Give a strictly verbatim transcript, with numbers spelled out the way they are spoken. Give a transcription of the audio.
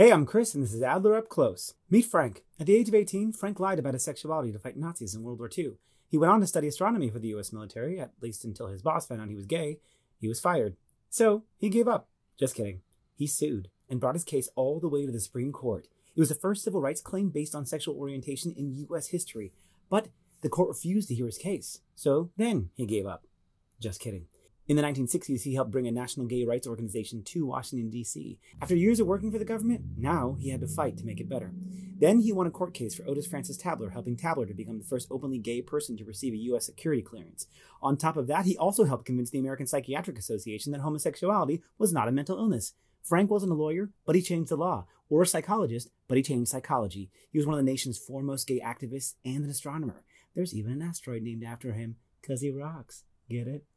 Hey, I'm Chris, and this is Adler Up Close. Meet Frank. At the age of eighteen, Frank lied about his sexuality to fight Nazis in World War Two. He went on to study astronomy for the U S military, at least until his boss found out he was gay. He was fired. So, he gave up. Just kidding. He sued, and brought his case all the way to the Supreme Court. It was the first civil rights claim based on sexual orientation in U S history, but the court refused to hear his case. So, then, he gave up. Just kidding. In the nineteen sixties, he helped bring a national gay rights organization to Washington, D C After years of working for the government, now he had to fight to make it better. Then he won a court case for Otis Francis Tabler, helping Tabler to become the first openly gay person to receive a U S security clearance. On top of that, he also helped convince the American Psychiatric Association that homosexuality was not a mental illness. Frank wasn't a lawyer, but he changed the law, or a psychologist, but he changed psychology. He was one of the nation's foremost gay activists and an astronomer. There's even an asteroid named after him, because he rocks. Get it?